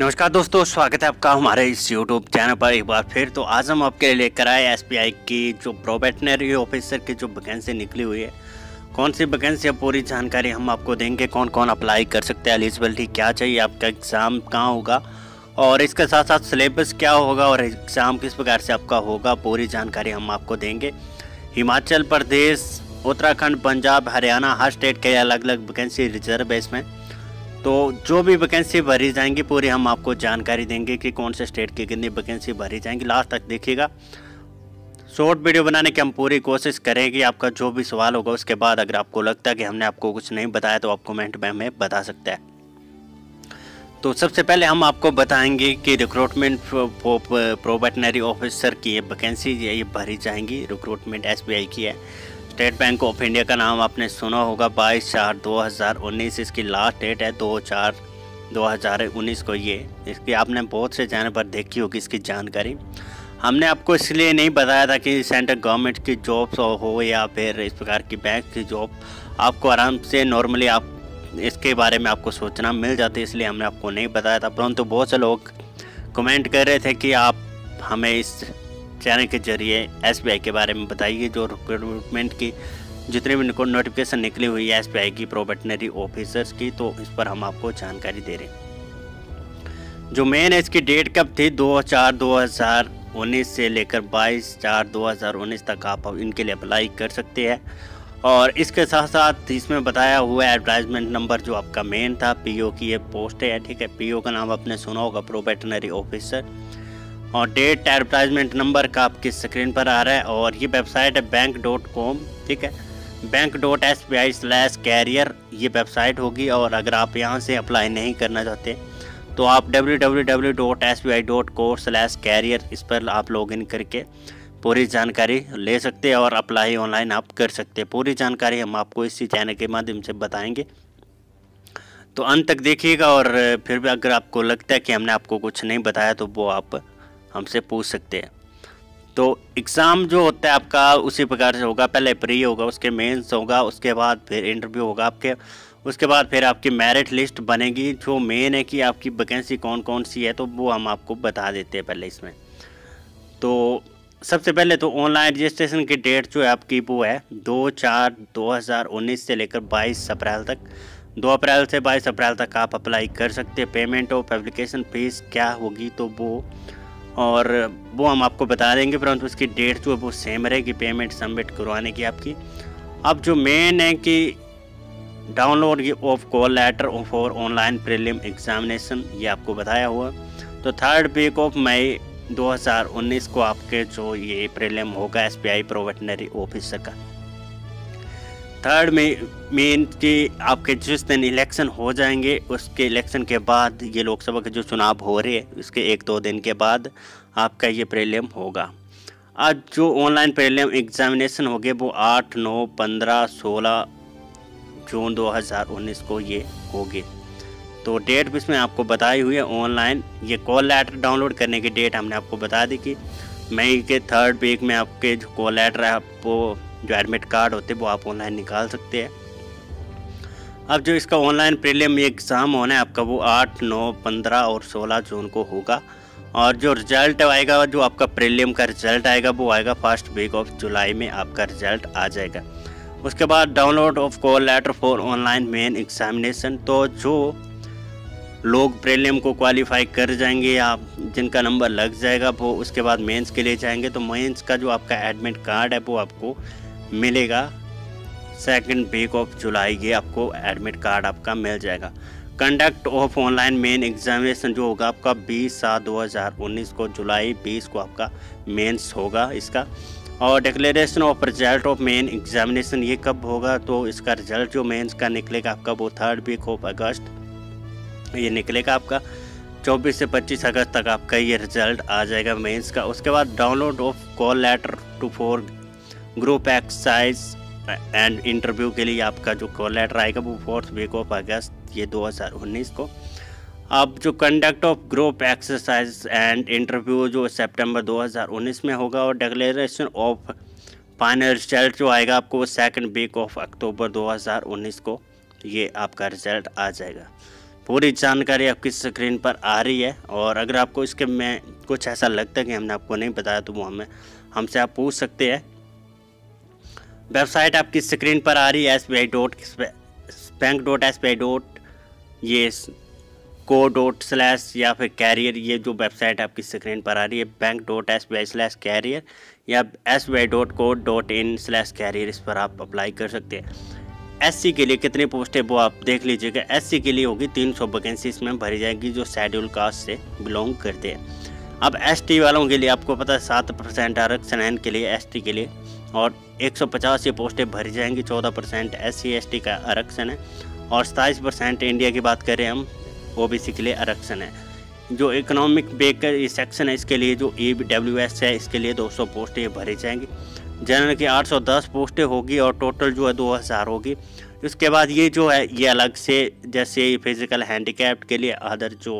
नमस्कार दोस्तों, स्वागत है आपका हमारे इस यूट्यूब चैनल पर एक बार फिर। तो आज हम आपके लिए लेकर आए एसबीआई की जो प्रोबेशनरी ऑफिसर की जो वैकेंसी निकली हुई है, कौन सी वैकेंसी है पूरी जानकारी हम आपको देंगे। कौन कौन अप्लाई कर सकते हैं, एलिजिबिलिटी क्या चाहिए, आपका एग्ज़ाम कहाँ होगा और इसके साथ साथ सिलेबस क्या होगा और एग्ज़ाम किस प्रकार से आपका होगा, पूरी जानकारी हम आपको देंगे। हिमाचल प्रदेश, उत्तराखंड, पंजाब, हरियाणा, हर स्टेट के अलग अलग वैकेंसी रिजर्व है इसमें। तो जो भी वैकेंसी भरी जाएंगी पूरी हम आपको जानकारी देंगे कि कौन से स्टेट की कितनी वैकेंसी भरी जाएंगी। लास्ट तक देखिएगा, शॉर्ट वीडियो बनाने की हम पूरी कोशिश करेंगे। आपका जो भी सवाल होगा उसके बाद अगर आपको लगता है कि हमने आपको कुछ नहीं बताया तो आप कमेंट में हमें बता सकते हैं। तो सबसे पहले हम आपको बताएंगे कि रिक्रूटमेंट प्रोबेशनरी ऑफिसर की ये वैकेंसी ये भरी जाएंगी। रिक्रूटमेंट एसबीआई की है, स्टेट बैंक ऑफ इंडिया का नाम आपने सुना होगा। 22/4/2019 इसकी लास्ट डेट है, 2/4/2019 को। ये इसकी आपने बहुत से चैनल पर देखी होगी। इसकी जानकारी हमने आपको इसलिए नहीं बताया था कि सेंट्रल गवर्नमेंट की जॉब्स हो या फिर इस प्रकार की बैंक की जॉब आपको आराम से नॉर्मली आप इसके बारे में आपको सोचना मिल जाती है, इसलिए हमने आपको नहीं बताया था। परंतु बहुत से लोग कमेंट कर रहे थे कि आप हमें इस चैनल के जरिए एसबीआई के बारे में बताइए। जो रिक्रूटमेंट की जितने भी नोटिफिकेशन निकली हुई है एसबीआई की प्रोबेशनरी ऑफिसर्स की, तो इस पर हम आपको जानकारी दे रहे हैं। जो मेन है इसकी डेट कब थी, 2/4/2019 से लेकर 22/4/2019 तक आप इनके लिए अप्लाई कर सकते हैं। और इसके साथ साथ इसमें बताया हुआ एडवर्टाइजमेंट नंबर जो आपका मेन था, पीओ की ये पोस्ट है। ठीक है, पीओ का नाम आपने सुना होगा, प्रोबेशनरी ऑफिसर। और डेट एडवर्टाइजमेंट नंबर का आपकी स्क्रीन पर आ रहा है। और ये वेबसाइट है bank.com, ठीक है, bank.sbi/career ये वेबसाइट होगी। और अगर आप यहाँ से अप्लाई नहीं करना चाहते तो आप www.sbi.co/career इस पर आप लॉगिन करके पूरी जानकारी ले सकते हैं और अप्लाई ऑनलाइन आप कर सकते हैं। पूरी जानकारी हम आपको इसी चैनल के माध्यम से बताएंगे, तो अंत तक देखिएगा। और फिर भी अगर आपको लगता है कि हमने आपको कुछ नहीं बताया तो वो आप हमसे पूछ सकते हैं। तो एग्ज़ाम जो होता है आपका उसी प्रकार से होगा। पहले प्री होगा, उसके मेंस होगा, उसके बाद फिर इंटरव्यू होगा आपके, उसके बाद फिर आपकी मेरिट लिस्ट बनेगी। जो मेन है कि आपकी वैकेंसी कौन कौन सी है तो वो हम आपको बता देते हैं पहले इसमें। तो सबसे पहले तो ऑनलाइन रजिस्ट्रेशन की डेट जो है आपकी वो है 2/4/2019 से लेकर 22 अप्रैल तक। 2 अप्रैल से 22 अप्रैल तक आप अप्लाई कर सकते हैं। पेमेंट ऑफ एप्लीकेशन फीस क्या होगी तो वो और वो हम आपको बता देंगे, परंतु उसकी डेट जो है वो सेम रहेगी पेमेंट सबमिट करवाने की आपकी। अब जो मेन है कि download of call letter for online prelim examination ये आपको बताया हुआ। तो 3rd week of May 2019 को आपके जो ये प्रीलिम होगा एसबीआई प्रोबेशनरी ऑफिसर का। 3rd में कि आपके जिस दिन इलेक्शन हो जाएंगे उसके इलेक्शन के बाद ये लोकसभा के जो चुनाव हो रहे हैं उसके 1-2 दिन के बाद आपका ये प्रीलिम होगा। आज जो ऑनलाइन प्रीलिम एग्जामिनेशन होगी वो 8, 9, 15, 16 जून 2019 को ये होगी। तो डेट भी इसमें आपको बताई हुई है। ऑनलाइन ये कॉल लेटर डाउनलोड करने की डेट हमने आपको बता दी कि मई के 3rd वीक में आपके जो कॉल लेटर है आपको जो एडमिट कार्ड होते हैं वो आप ऑनलाइन निकाल सकते हैं। अब जो इसका ऑनलाइन प्रीलिम एग्ज़ाम होना है आपका वो 8, 9, 15 और 16 जून को होगा। और जो रिजल्ट आएगा, जो आपका प्रीलिम का रिजल्ट आएगा वो आएगा 1st week of July में आपका रिजल्ट आ जाएगा। उसके बाद download of call letter for online main examination. तो जो लोग प्रीलिम को क्वालिफाई कर जाएंगे या जिनका नंबर लग जाएगा वो उसके बाद मेंस के लिए जाएंगे। तो मेंस का जो आपका एडमिट कार्ड है वो आपको मिलेगा 2nd week of July ये आपको एडमिट कार्ड आपका मिल जाएगा। Conduct of online main examination जो होगा आपका 20/7/2019 को, जुलाई 20 को आपका मेंस होगा इसका। और declaration of result of main examination ये कब होगा तो इसका रिजल्ट जो मेंस का निकलेगा आपका वो 3rd week of August ये निकलेगा आपका। 24 से 25 अगस्त तक आपका ये रिजल्ट आ जाएगा मेंस का। उसके बाद download of call letter to for group exercise and interview के लिए आपका जो कॉल लेटर आएगा वो 4th week of August ये 2019 को। अब जो conduct of group exercise and interview जो सितंबर 2019 में होगा। और डिक्लेरेशन ऑफ फाइनल रिजल्ट जो आएगा आपको 2nd week of October 2019 को ये आपका रिजल्ट आ जाएगा। पूरी जानकारी आपकी स्क्रीन पर आ रही है। और अगर आपको इसके में कुछ ऐसा लगता है कि हमने आपको नहीं बताया तो वो हमसे आप पूछ सकते हैं। वेबसाइट आपकी स्क्रीन पर आ रही है sbi.bank.sbi. ये co./ या फिर कैरियर, ये जो वेबसाइट आपकी स्क्रीन पर आ रही है bank.sbi/कैरियर या sbi.co.in/कैरियर, इस पर आप अप्लाई कर सकते हैं। एससी के लिए कितनी पोस्ट है वो आप देख लीजिएगा। एससी के लिए होगी 300 वैकेंसी इसमें भरी जाएगी जो शेड्यूल कास्ट से बिलोंग करते हैं। अब एसटी वालों के लिए आपको पता है 7% आरक्षण है इनके लिए, एसटी के लिए, और 185 पोस्टें भरी जाएंगी। 14% SC/ST का आरक्षण है और 27% इंडिया की बात करें हम OBC के लिए आरक्षण है। जो इकोनॉमिक बेकर सेक्शन है इसके लिए, जो EWS है इसके लिए 200 पोस्टें भरी जाएंगी। जनरल की 810 पोस्टें होगी और टोटल जो है 2000 होगी। उसके बाद ये जो है ये अलग से, जैसे फिजिकल हैंडीकैप्ड के लिए, अदर जो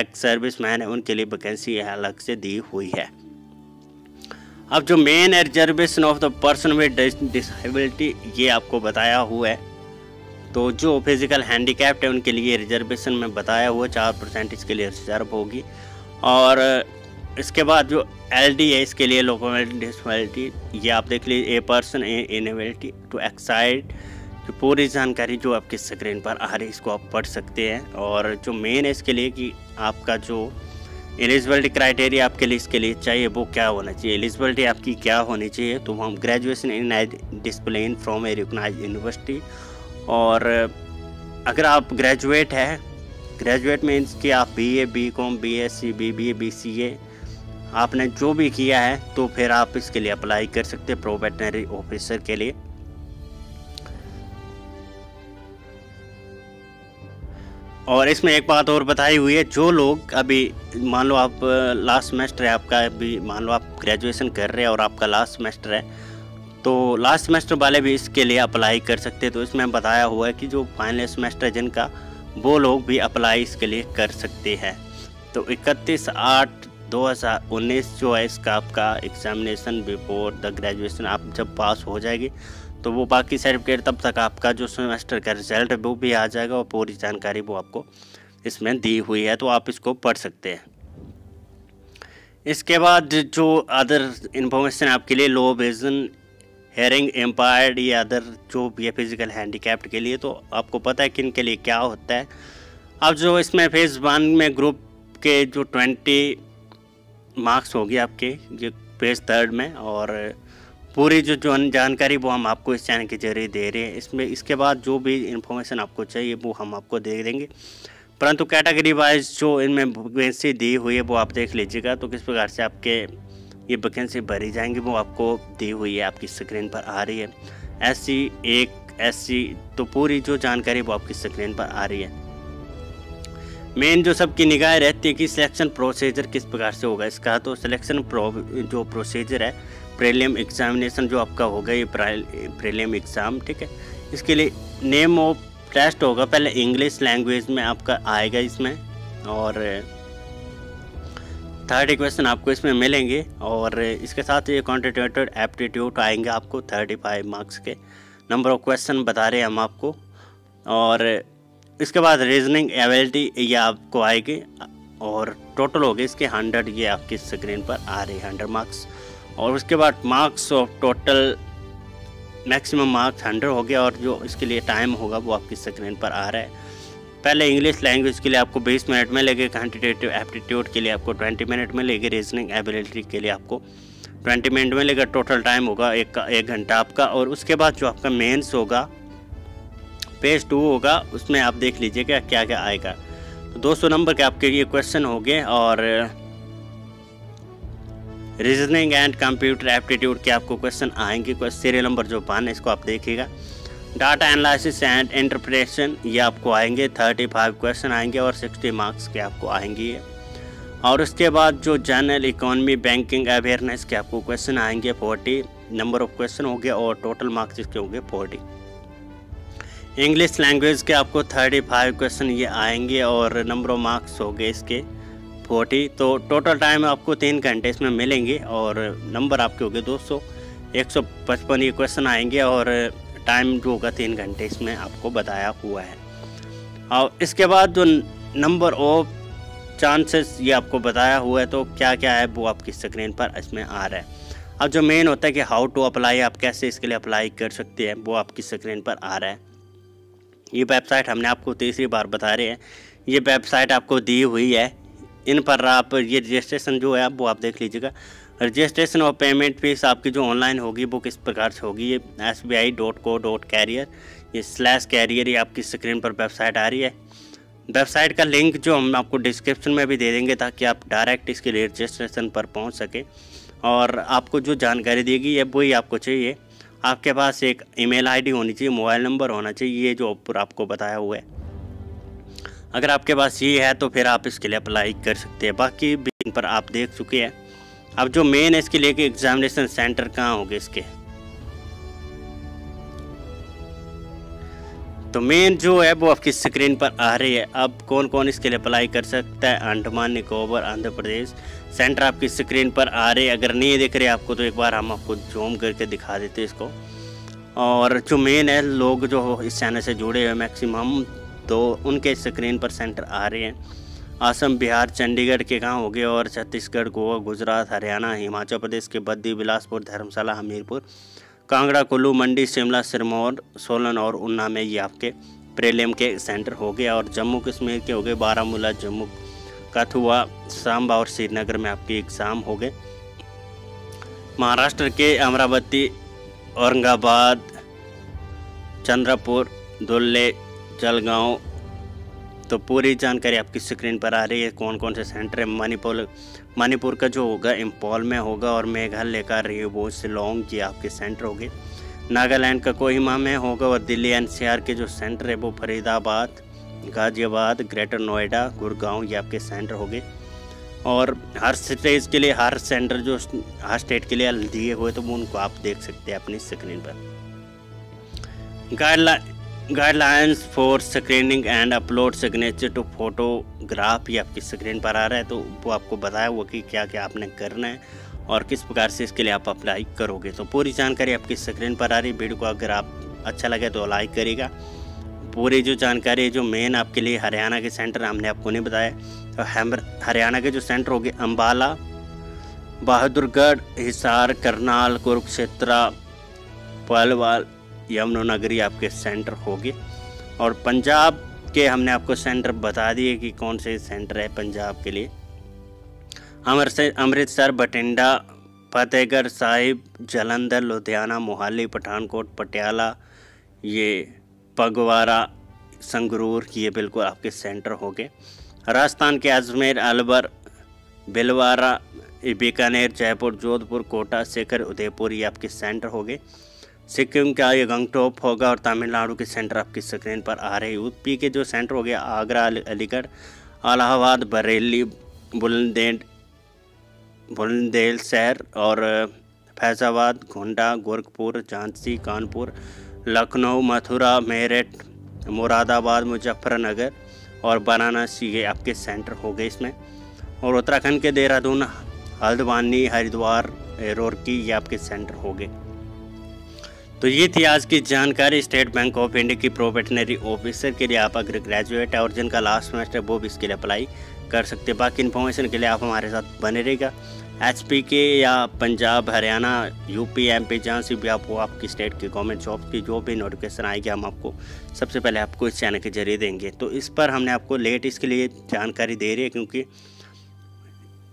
एक्स सर्विसमैन है उनके लिए वैकेंसी अलग से दी हुई है। अब जो main reservation of the person with disability ये आपको बताया हुआ है। तो जो फिजिकल हैंडीकैप्ड है उनके लिए रिजर्वेशन में बताया हुआ 4% इसके लिए रिजर्व होगी। और इसके बाद जो LD है इसके लिए लोकोमोटिव डिसेबिलिटी, ये आप देख लीजिए a person inability to Exide, जो पूरी जानकारी जो आपकी स्क्रीन पर आ रही है इसको आप पढ़ सकते हैं। और जो मेन है इसके लिए कि आपका जो एलिजिबिलिटी क्राइटेरिया आपके लिए इसके लिए चाहिए वो क्या होना चाहिए, एलिजिबिलिटी आपकी क्या होनी चाहिए, तो हम graduation in discipline from a recognised university. और अगर आप ग्रेजुएट है, ग्रेजुएट मीन्स कि आप BA BCA आपने जो भी किया है, तो फिर आप इसके लिए अप्लाई कर सकते हैं प्रोबेशनरी ऑफिसर के लिए। और इसमें एक बात और बताई हुई है, जो लोग अभी मान लो आप लास्ट सेमेस्टर है आपका, अभी मान लो आप ग्रेजुएशन कर रहे हैं और आपका लास्ट सेमेस्टर है, तो लास्ट सेमेस्टर वाले भी इसके लिए अप्लाई कर सकते हैं। तो इसमें बताया हुआ है कि जो फाइनल सेमेस्टर है जिनका, वो लोग भी अप्लाई इसके लिए कर सकते हैं। तो 31/8/2019 जो है इसका आपका एग्जामिनेशन बिफोर द ग्रेजुएशन आप जब पास हो जाएगी तो वो बाकी सर्टिफिकेट तब तक आपका जो सेमेस्टर का रिजल्ट है वो भी आ जाएगा और पूरी जानकारी वो आपको इसमें दी हुई है, तो आप इसको पढ़ सकते हैं। इसके बाद जो अदर इन्फॉर्मेशन आपके लिए लो विजन, हेयरिंग एम्पायर्ड या अदर जो भी है फिजिकल हैंडीकैप्ड के लिए, तो आपको पता है कि इनके लिए क्या होता है। अब जो इसमें फेज़ 1 में ग्रुप के जो 20 मार्क्स होगी आपके जो फेज़ 3 में, और पूरी जो जानकारी वो हम आपको इस चैनल के जरिए दे रहे हैं। इसमें इसके बाद जो भी इन्फॉर्मेशन आपको चाहिए वो हम आपको दे देंगे, परंतु कैटेगरी वाइज जो इनमें वैकेंसी दी हुई है वो आप देख लीजिएगा। तो किस प्रकार से आपके ये वैकेंसी भरी जाएंगी वो आपको दी हुई है, आपकी स्क्रीन पर आ रही है। SC 1, SC तो पूरी जो जानकारी वो आपकी स्क्रीन पर आ रही है। मेन जो सबकी निगाह रहती है कि सिलेक्शन प्रोसीजर किस प्रकार से होगा इसका, तो सिलेक्शन जो प्रोसीजर है प्रीलिम एग्जामिनेशन जो आपका होगा, ये प्रीलिम एग्ज़ाम, ठीक है, इसके लिए नेम ऑफ टेस्ट होगा, पहले इंग्लिश लैंग्वेज में आपका आएगा इसमें, और 30 क्वेश्चन आपको इसमें मिलेंगे। और इसके साथ ये क्वांटिटेटिव एप्टीट्यूड आएंगे आपको 35 मार्क्स के, नंबर ऑफ क्वेश्चन बता रहे हैं हम आपको। और इसके बाद रीजनिंग एबिलिटी ये आपको आएगी और टोटल हो गए इसके 100, ये आपकी स्क्रीन पर आ रही है 100 मार्क्स। और उसके बाद marks of total maximum marks 100 हो गया, और जो इसके लिए टाइम होगा वो आपकी स्क्रीन पर आ रहा है। पहले इंग्लिश लैंग्वेज के लिए आपको 20 मिनट में लगेगा, क्वांटिटेटिव एप्टीट्यूड के लिए आपको 20 मिनट में लगेगा, रीजनिंग एबिलिटी के लिए आपको 20 मिनट में लगेगा, टोटल टाइम होगा एक घंटा आपका। और उसके बाद जो आपका मेंस होगा पेज 2 होगा, उसमें आप देख लीजिएगा क्या क्या आएगा। तो 200 नंबर के आपके ये क्वेश्चन हो गए, और रीजनिंग एंड कंप्यूटर एप्टीट्यूड के आपको क्वेश्चन आएंगे। सीरियल नंबर जो 1 है इसको आप देखिएगा। डाटा एनालिसिस एंड इंटरप्रिटेशन ये आपको आएंगे, 35 क्वेश्चन आएंगे और 60 मार्क्स के आपको आएंगे। और उसके बाद जो जनरल इकोनॉमी बैंकिंग अवेयरनेस के आपको क्वेश्चन आएंगे 40, नंबर ऑफ क्वेश्चन हो गए और टोटल मार्क्स इसके होंगे 40। इंग्लिश लैंग्वेज के आपको 35 क्वेश्चन ये आएंगे और नंबर ऑफ मार्क्स हो गए इसके 40। तो टोटल टाइम आपको 3 घंटे इसमें मिलेंगे और नंबर आपके हो गए 200, 155 ये क्वेश्चन आएंगे और टाइम जो होगा 3 घंटे इसमें आपको बताया हुआ है। और इसके बाद जो नंबर ऑफ चांसेस ये आपको बताया हुआ है, तो क्या क्या है वो आपकी स्क्रीन पर इसमें आ रहा है। अब जो मेन होता है कि हाउ टू अप्लाई, आप कैसे इसके लिए अप्लाई कर सकते हैं, वो आपकी स्क्रीन पर आ रहा है। ये वेबसाइट हमने आपको तीसरी बार बता रहे हैं, ये वेबसाइट आपको दी हुई है, इन पर आप ये रजिस्ट्रेशन जो है वो आप देख लीजिएगा। रजिस्ट्रेशन और पेमेंट फीस आपकी जो ऑनलाइन होगी वो किस प्रकार से होगी, ये sbi.co.career ये /career ये आपकी स्क्रीन पर वेबसाइट आ रही है। वेबसाइट का लिंक जो हम आपको डिस्क्रिप्शन में भी दे देंगे ताकि आप डायरेक्ट इसके लिए रजिस्ट्रेशन पर पहुंच सकें। और आपको जो जानकारी देगी ये वही आपको चाहिए। आपके पास एक ईमेल आईडी होनी चाहिए, मोबाइल नंबर होना चाहिए, ये जो ऊपर आपको बताया हुआ है। अगर आपके पास ये है तो फिर आप इसके लिए अप्लाई कर सकते हैं। बाकी इन पर आप देख चुके हैं। अब जो मेन है इसके लिए कि एग्जामिनेशन सेंटर कहाँ होंगे इसके, तो मेन जो है वो आपकी स्क्रीन पर आ रही है। अब कौन कौन इसके लिए अप्लाई कर सकता है, अंडमान निकोबार आंध्र प्रदेश सेंटर आपकी स्क्रीन पर आ रहे। अगर नहीं दिख रहे आपको तो एक बार हम आपको जूम करके दिखा देते इसको। और जो मेन है लोग जो इस चैनल से जुड़े हुए मैक्सिमम, तो उनके स्क्रीन पर सेंटर आ रहे हैं। असम, बिहार, चंडीगढ़ के कहाँ हो गए, और छत्तीसगढ़, गोवा, गुजरात, हरियाणा, हिमाचल प्रदेश के बद्दी, बिलासपुर, धर्मशाला, हमीरपुर, कांगड़ा, कुल्लू, मंडी, शिमला, सिरमौर, सोलन और उन्ना में ये आपके प्रीलिम के सेंटर हो गए। और जम्मू कश्मीर के हो गए बारामूला, जम्मू, कठुआ, सांबा और श्रीनगर में आपके एग्ज़ाम हो गए। महाराष्ट्र के अमरावती, औरंगाबाद, चंद्रपुर, दुल्ले, जलगांव। तो पूरी जानकारी आपकी स्क्रीन पर आ रही है कौन कौन से सेंटर है। मणिपुर का जो होगा इम्फॉल में होगा, और मेघालय का रेवो, शिलोंग ये आपके सेंटर हो गए। नागालैंड का कोहिमा में होगा, और दिल्ली एनसीआर के जो सेंटर है वो फरीदाबाद, गाजियाबाद, ग्रेटर नोएडा, गुड़गांव ये आपके सेंटर हो गए। और हर स्टेट के लिए हर स्टेट के लिए दिए हुए तो वो उनको आप देख सकते हैं अपनी स्क्रीन पर। Guidelines for screening and upload signature to photograph ये आपकी स्क्रीन पर आ रहा है। तो वो आपको बताया हुआ कि क्या क्या आपने करना है और किस प्रकार से इसके लिए आप अप्लाई करोगे, तो पूरी जानकारी आपकी स्क्रीन पर आ रही है। वीडियो को अगर आप अच्छा लगे तो लाइक करेगा। पूरी जो जानकारी है, जो मेन आपके लिए हरियाणा के सेंटर हमने आपको नहीं बताया, तो हरियाणा के जो सेंटर हो गए अम्बाला, बहादुरगढ़, हिसार, करनाल, कुरुक्षेत्र, पलवाल, यमुनानगरी आपके सेंटर होगी। और पंजाब के हमने आपको सेंटर बता दिए कि कौन से सेंटर है पंजाब के लिए, अमृतसर, बठिंडा, फतेहगढ़ साहिब, जालंधर, लुधियाना, मोहाली, पठानकोट, पटियाला, ये पगवारा, संगरूर ये बिल्कुल आपके सेंटर होंगे। राजस्थान के अजमेर, अलवर, भिलवाड़ा, बीकानेर, जयपुर, जोधपुर, कोटा, सीकर, उदयपुर ये आपके सेंटर होंगे। सिक्किम का ये गंगटोक होगा, और तमिलनाडु के सेंटर आपकी स्क्रीन पर आ रही है। यूपी के जो सेंटर हो गया आगरा, अलीगढ़, इलाहाबाद, बरेली, बुलंदेल शहर और फैजाबाद, गोंडा, गोरखपुर, झांसी, कानपुर, लखनऊ, मथुरा, मेरठ, मुरादाबाद, मुजफ्फरनगर और वाराणसी ये आपके सेंटर हो गए इसमें। और उत्तराखंड के देहरादून, हल्द्वानी, हरिद्वार, रुड़की ये आपके सेंटर हो गए। तो ये थी आज की जानकारी स्टेट बैंक ऑफ इंडिया की प्रोबेशनरी ऑफिसर के लिए। आप अगर ग्रेजुएट है और जिनका लास्ट सेमेस्टर वो भी इसके लिए अप्लाई कर सकते हैं। बाकी इन्फॉर्मेशन के लिए आप हमारे साथ बने रहेगा। HPK या पंजाब, हरियाणा, UP, MP जहाँ से भी आप हो, आपकी स्टेट की गवर्नमेंट जॉब की जो भी नोटिफिकेशन आएगी हम आपको सबसे पहले आपको इस चैनल के जरिए देंगे। तो इस पर हमने आपको लेट इसके लिए जानकारी दे रही है क्योंकि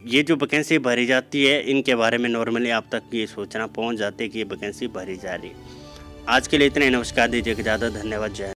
ये जो वैकेंसी भरी जाती है इनके बारे में नॉर्मली आप तक ये सूचना पहुंच जाती है कि ये वैकेंसी भरी जा रही है। आज के लिए इतने, नमस्कार दीजिए, ज़्यादा धन्यवाद, जय।